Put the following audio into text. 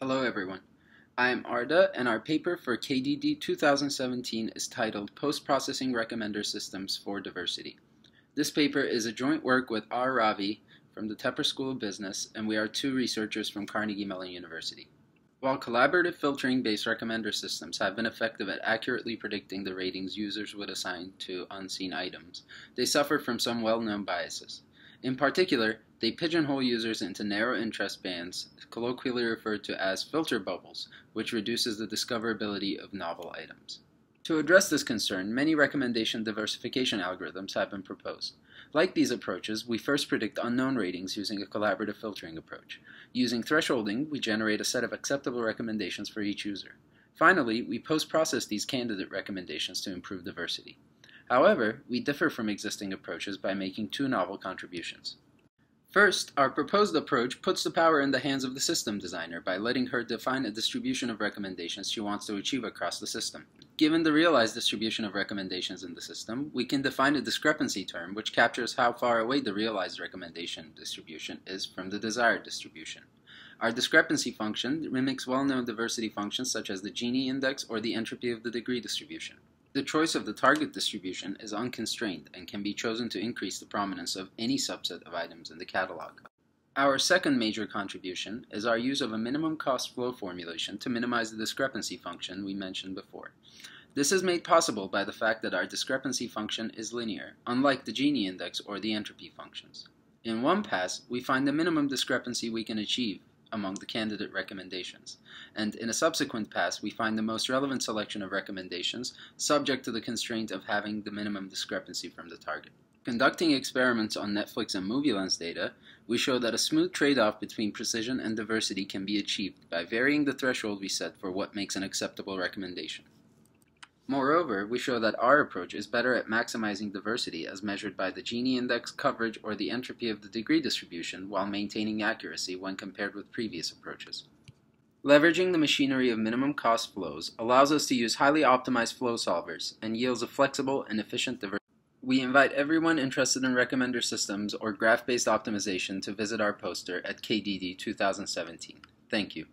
Hello everyone, I am Arda and our paper for KDD 2017 is titled Post-Processing Recommender Systems for Diversity. This paper is a joint work with R Ravi from the Tepper School of Business and we are two researchers from Carnegie Mellon University. While collaborative filtering-based recommender systems have been effective at accurately predicting the ratings users would assign to unseen items, they suffer from some well-known biases. In particular, they pigeonhole users into narrow interest bands, colloquially referred to as filter bubbles, which reduces the discoverability of novel items. To address this concern, many recommendation diversification algorithms have been proposed. Like these approaches, we first predict unknown ratings using a collaborative filtering approach. Using thresholding, we generate a set of acceptable recommendations for each user. Finally, we post-process these candidate recommendations to improve diversity. However, we differ from existing approaches by making two novel contributions. First, our proposed approach puts the power in the hands of the system designer by letting her define a distribution of recommendations she wants to achieve across the system. Given the realized distribution of recommendations in the system, we can define a discrepancy term which captures how far away the realized recommendation distribution is from the desired distribution. Our discrepancy function mimics well-known diversity functions such as the Gini index or the entropy of the degree distribution. The choice of the target distribution is unconstrained and can be chosen to increase the prominence of any subset of items in the catalog. Our second major contribution is our use of a minimum cost flow formulation to minimize the discrepancy function we mentioned before. This is made possible by the fact that our discrepancy function is linear, unlike the Gini index or the entropy functions. In one pass, we find the minimum discrepancy we can achieve among the candidate recommendations, and in a subsequent pass we find the most relevant selection of recommendations subject to the constraint of having the minimum discrepancy from the target. Conducting experiments on Netflix and MovieLens data, we show that a smooth trade-off between precision and diversity can be achieved by varying the threshold we set for what makes an acceptable recommendation. Moreover, we show that our approach is better at maximizing diversity as measured by the Gini index, coverage, or the entropy of the degree distribution while maintaining accuracy when compared with previous approaches. Leveraging the machinery of minimum cost flows allows us to use highly optimized flow solvers and yields a flexible and efficient diversity. We invite everyone interested in recommender systems or graph-based optimization to visit our poster at KDD 2017. Thank you.